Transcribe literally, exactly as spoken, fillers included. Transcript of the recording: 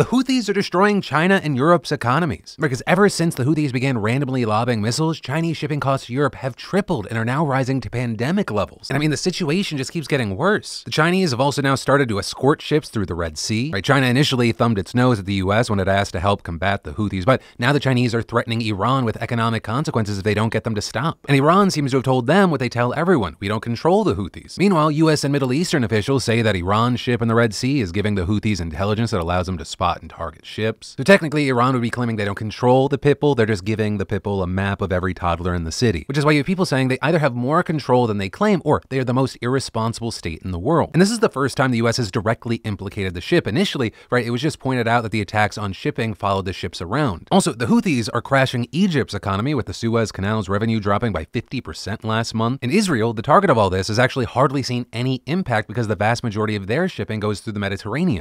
The Houthis are destroying China and Europe's economies, because ever since the Houthis began randomly lobbing missiles, Chinese shipping costs to Europe have tripled and are now rising to pandemic levels. And I mean, the situation just keeps getting worse. The Chinese have also now started to escort ships through the Red Sea. Right, China initially thumbed its nose at the U S when it asked to help combat the Houthis, but now the Chinese are threatening Iran with economic consequences if they don't get them to stop. And Iran seems to have told them what they tell everyone: we don't control the Houthis. Meanwhile, U S and Middle Eastern officials say that Iran's ship in the Red Sea is giving the Houthis intelligence that allows them to spot and target ships. So technically, Iran would be claiming they don't control the people, they're just giving the people a map of every toddler in the city. Which is why you have people saying they either have more control than they claim, or they are the most irresponsible state in the world. And this is the first time the U S has directly implicated the ship. Initially, right, it was just pointed out that the attacks on shipping followed the ships around. Also, the Houthis are crashing Egypt's economy, with the Suez Canal's revenue dropping by fifty percent last month. In Israel, the target of all this has actually hardly seen any impact because the vast majority of their shipping goes through the Mediterranean.